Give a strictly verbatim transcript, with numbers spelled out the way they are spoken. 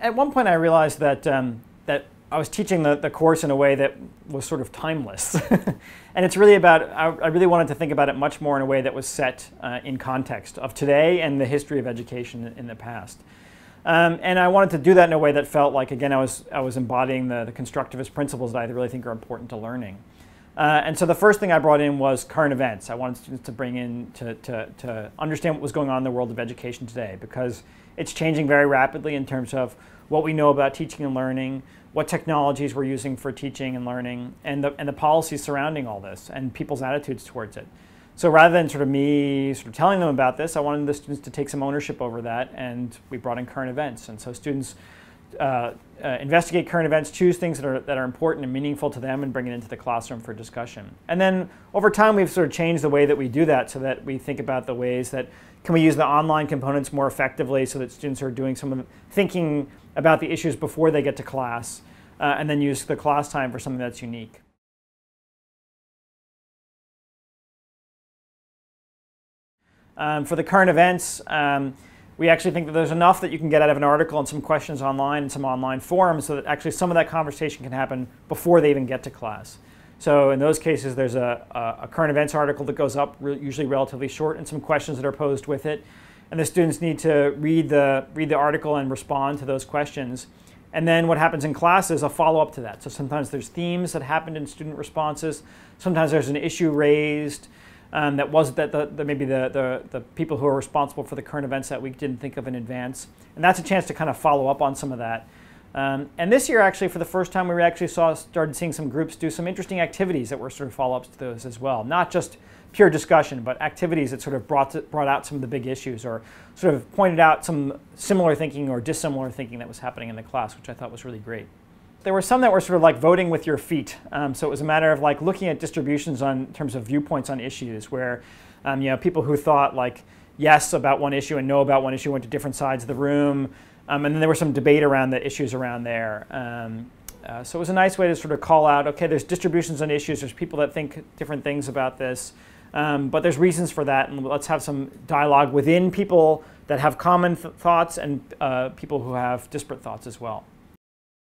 At one point I realized that, um, that I was teaching the, the course in a way that was sort of timeless. And it's really about, I, I really wanted to think about it much more in a way that was set uh, in context of today and the history of education in the past. Um, and I wanted to do that in a way that felt like, again, I was, I was embodying the, the constructivist principles that I really think are important to learning. Uh, and so the first thing I brought in was current events. I wanted students to bring in, to, to, to understand what was going on in the world of education today, because it's changing very rapidly in terms of what we know about teaching and learning, what technologies we're using for teaching and learning, and the, and the policies surrounding all this, and people's attitudes towards it. So rather than sort of me sort of telling them about this, I wanted the students to take some ownership over that, and we brought in current events. And so students uh, uh, investigate current events, choose things that are, that are important and meaningful to them, and bring it into the classroom for discussion. And then over time, we've sort of changed the way that we do that, so that we think about the ways that can we use the online components more effectively, so that students are doing some of the thinking about the issues before they get to class, uh, and then use the class time for something that's unique. Um, for the current events, um, we actually think that there's enough that you can get out of an article and some questions online and some online forums, so that actually some of that conversation can happen before they even get to class. So in those cases, there's a, a, a current events article that goes up, re usually relatively short, and some questions that are posed with it. And the students need to read the, read the article and respond to those questions. And then what happens in class is a follow-up to that. So sometimes there's themes that happened in student responses. Sometimes there's an issue raised. Um, that was that the, the, maybe the, the, the people who are responsible for the current events that week didn't think of in advance. And that's a chance to kind of follow up on some of that. Um, and this year, actually, for the first time, we actually saw, started seeing some groups do some interesting activities that were sort of follow-ups to those as well. Not just pure discussion, but activities that sort of brought, to, brought out some of the big issues, or sort of pointed out some similar thinking or dissimilar thinking that was happening in the class, which I thought was really great. There were some that were sort of like voting with your feet. Um, so it was a matter of like looking at distributions on in terms of viewpoints on issues, where um, you know, people who thought like yes about one issue and no about one issue went to different sides of the room. Um, and then there was some debate around the issues around there. Um, uh, so it was a nice way to sort of call out, okay, there's distributions on issues, there's people that think different things about this, um, but there's reasons for that, and let's have some dialogue within people that have common th- thoughts and uh, people who have disparate thoughts as well.